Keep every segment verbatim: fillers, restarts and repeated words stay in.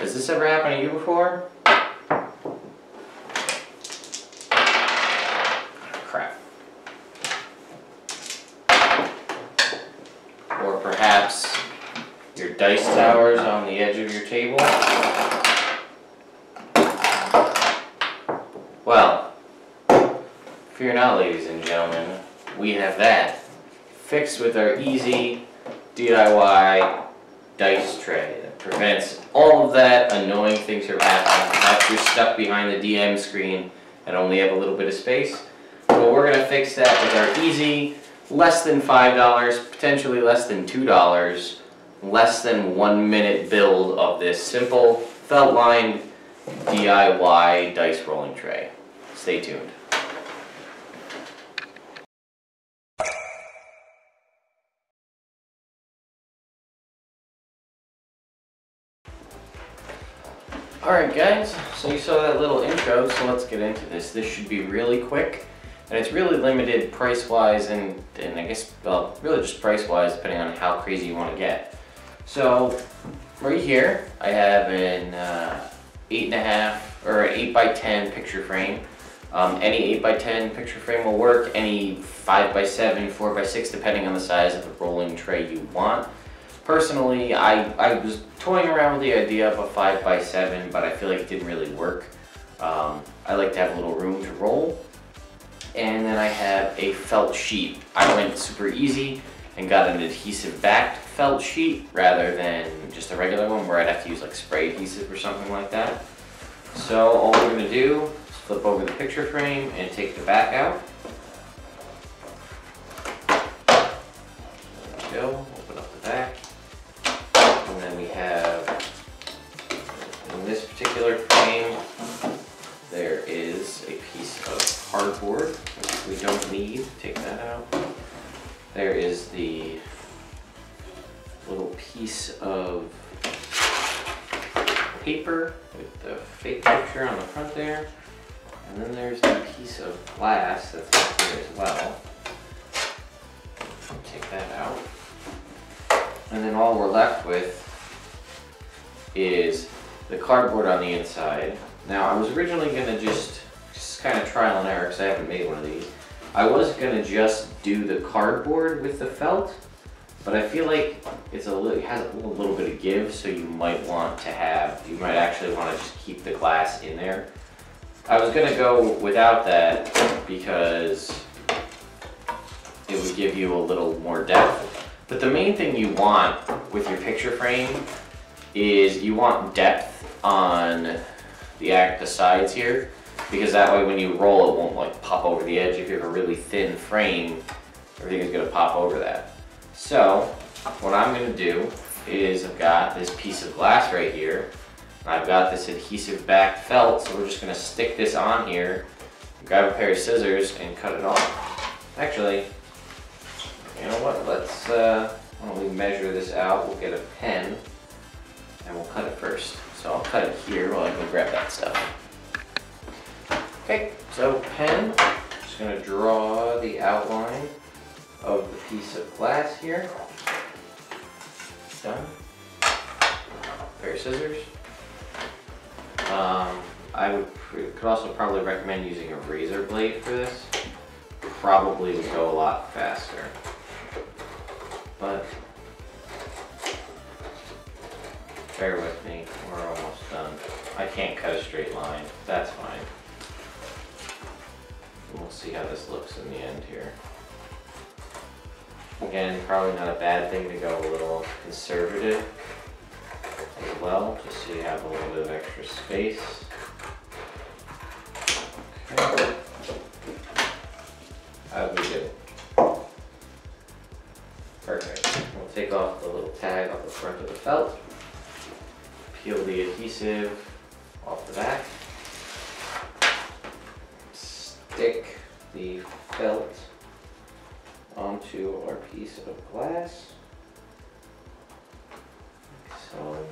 Has this ever happened to you before? Crap. Or perhaps your dice tower's on the edge of your table? Well, fear not, ladies and gentlemen, we have that fixed with our easy D I Y dice tray that prevents all of that annoying things from happening. Perhaps you're stuck behind the D M screen and only have a little bit of space. But we're going to fix that with our easy, less than five dollars, potentially less than two dollars, less than one minute build of this simple felt-lined D I Y dice rolling tray. Stay tuned. Alright guys, so you saw that little intro, so let's get into this. This should be really quick, and it's really limited price-wise and, and I guess, well, really just price-wise depending on how crazy you want to get. So, right here, I have an uh, eight and a half or an eight by ten picture frame. Um, any eight by ten picture frame will work, any five by seven, four by six, depending on the size of the rolling tray you want. Personally, I, I was toying around with the idea of a five by seven, but I feel like it didn't really work. Um, I like to have a little room to roll. And then I have a felt sheet. I went super easy and got an adhesive backed felt sheet rather than just a regular one where I'd have to use like spray adhesive or something like that. So all we're going to do is flip over the picture frame and take the back out. There we go. Open up the back. And then we have, in this particular frame, there is a piece of cardboard, which we don't need. Take that out. There is the little piece of paper with the fake picture on the front there. And then there's the piece of glass that's up here as well. Take that out. And then all we're left with is the cardboard on the inside. Now, I was originally going to just, just kind of trial and error because I haven't made one of these. I was going to just do the cardboard with the felt, but I feel like it's a little, it has a little, little bit of give, so you might want to have, you might actually want to just keep the glass in there. I was going to go without that because it would give you a little more depth. But the main thing you want with your picture frame is you want depth on the, act, the sides here, because that way when you roll it won't like pop over the edge. If you have a really thin frame, everything is going to pop over that. So what I'm going to do is I've got this piece of glass right here, and I've got this adhesive back felt, so we're just going to stick this on here, grab a pair of scissors and cut it off. Actually, you know what, let's, uh, why don't we measure this out, we'll get a pen, and we'll cut it first. So I'll cut it here while I go grab that stuff. Okay, so pen, just going to draw the outline of the piece of glass here. Done. Pair of scissors. Um, I would could also probably recommend using a razor blade for this. Probably would go a lot faster. But bear with me, we're almost done. I can't cut a straight line, that's fine. We'll see how this looks in the end here. Again, probably not a bad thing to go a little conservative as well, just so you have a little bit of extra space. Okay. How'd we do? Perfect. We'll take off the little tag off the front of the felt, peel the adhesive off the back, stick the felt onto our piece of glass, like so.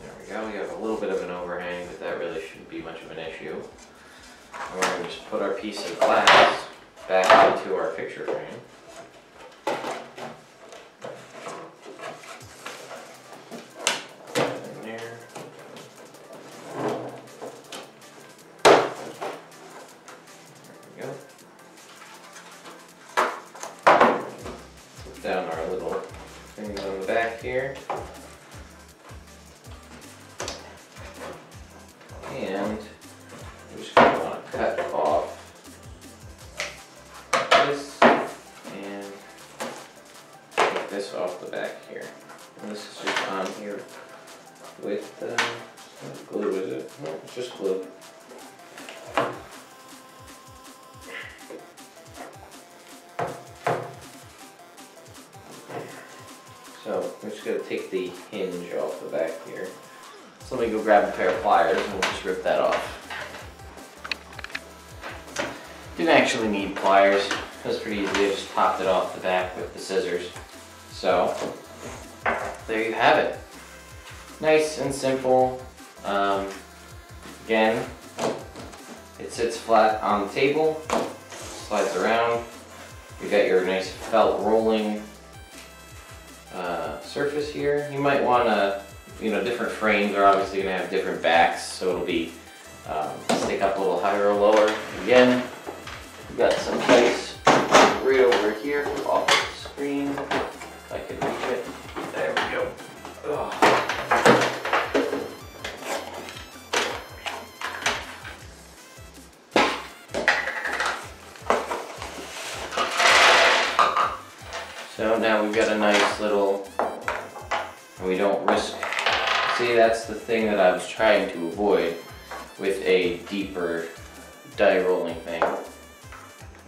There we go, we have a little bit of an overhang, but that really shouldn't be much of an issue. And we're going to just put our piece of glass back into our picture frame. down our little things on the back here. And we're just going to want to cut off this and take this off the back here. And this is just on here with the uh, glue, is it? No, it's just glue. So I'm just going to take the hinge off the back here. So let me go grab a pair of pliers and we'll just rip that off. Didn't actually need pliers. It was pretty easy. I just popped it off the back with the scissors. So there you have it. Nice and simple. Um, again, it sits flat on the table, slides around. You've got your nice felt rolling uh, surface here. You might want to, you know, different frames are obviously going to have different backs, so it'll be um, stick up a little higher or lower. Again, we've got some place right over here off the screen. If I could reach it. There we go. Ugh. So now we've got a nice little, we don't risk. See, that's the thing that I was trying to avoid with a deeper die rolling thing.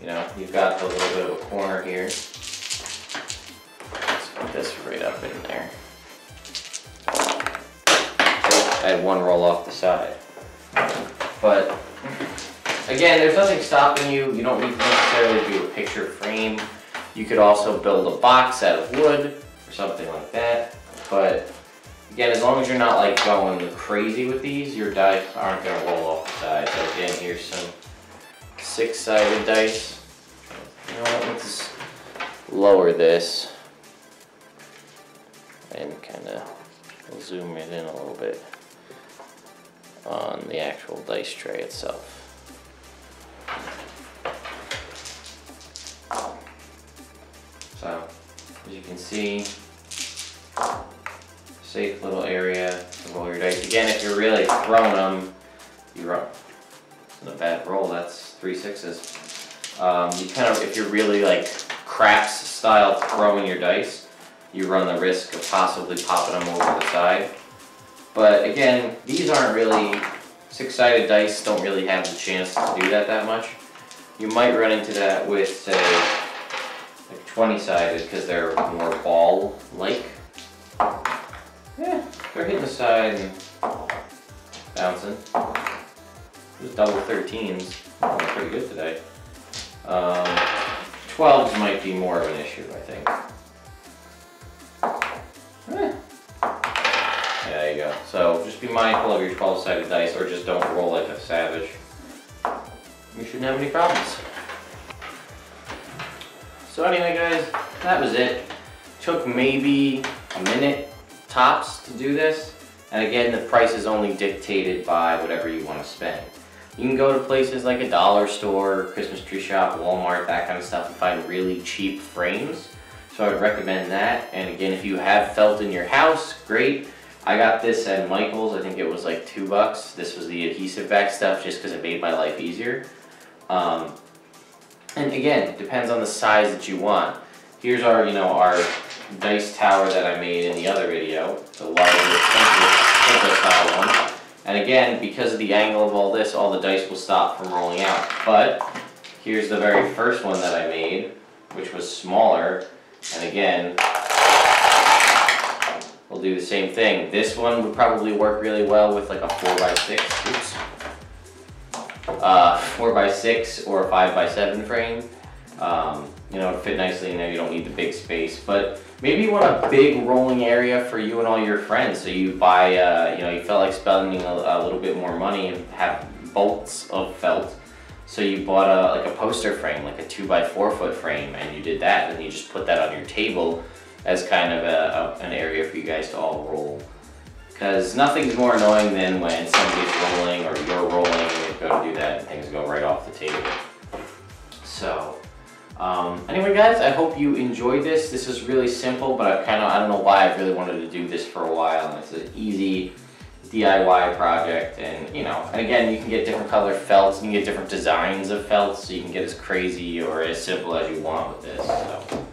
You know, you've got a little bit of a corner here. Let's put this right up in there. I had one roll off the side. But again, there's nothing stopping you. You don't need to necessarily do a picture frame. You could also build a box out of wood or something like that. But again, as long as you're not like going crazy with these, your dice aren't going to roll off the side. So again, here's some six-sided dice. You know what, let's lower this and kind of zoom it in a little bit on the actual dice tray itself. So, as you can see, safe little area to roll your dice. Again, if you're really throwing them, you run. It's not a bad roll, that's three sixes. Um, you kind of, if you're really like craps style throwing your dice, you run the risk of possibly popping them over the side. But again, these aren't really, six-sided dice don't really have the chance to do that that much. You might run into that with, say, like twenty-sided, because they're more ball-like. Yeah, they're hitting the side and bouncing. Those double thirteens are pretty good today. Um, twelves might be more of an issue, I think. Yeah, there you go. So just be mindful of your twelve-sided dice, or just don't roll like a savage. You shouldn't have any problems. So anyway, guys, that was it. Took maybe a minute tops to do this, and again, the price is only dictated by whatever you want to spend. You can go to places like a dollar store, Christmas tree shop, Walmart, that kind of stuff, and find really cheap frames. So I would recommend that. And again, if you have felt in your house, great. I got this at Michael's. I think it was like two bucks. This was the adhesive back stuff, just because it made my life easier. Um, and again, it depends on the size that you want. Here's our, you know, our dice tower that I made in the other video, the larger, simple style one. And again, because of the angle of all this, all the dice will stop from rolling out. But here's the very first one that I made, which was smaller. And again, we'll do the same thing. This one would probably work really well with like a four by six, oops, uh, four by six or a five by seven frame. Um, you know, it fit nicely in there. You don't need the big space, but maybe you want a big rolling area for you and all your friends. So you buy, uh, you know, you felt like spending a, a little bit more money and have bolts of felt. So you bought a, like a poster frame, like a two by four foot frame, and you did that, and you just put that on your table as kind of a, a, an area for you guys to all roll. Because nothing's more annoying than when somebody's rolling or you're rolling, and you go to do that, and things go right off the table. So. Um, anyway guys, I hope you enjoyed this. This is really simple, but I kind of, I don't know why I really wanted to do this for a while. And it's an easy D I Y project, and you know, and again, you can get different color felts, you can get different designs of felts, so you can get as crazy or as simple as you want with this. So,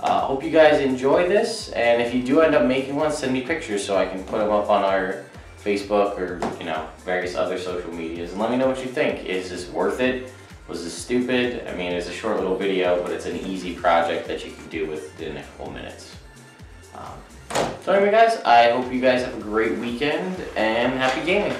uh, hope you guys enjoy this, and if you do end up making one, send me pictures so I can put them up on our Facebook or, you know, various other social medias, and let me know what you think. Is this worth it? Was this stupid? I mean, it's a short little video, but it's an easy project that you can do within a couple minutes. Um, so anyway guys, I hope you guys have a great weekend, and happy gaming!